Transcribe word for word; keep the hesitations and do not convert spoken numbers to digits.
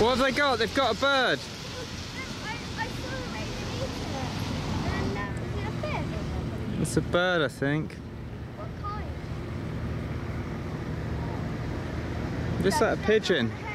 What have they got? They've got a bird. I, I saw a raven eat it. And now it's a fish. It's a bird, I think. What kind? Just like a pigeon.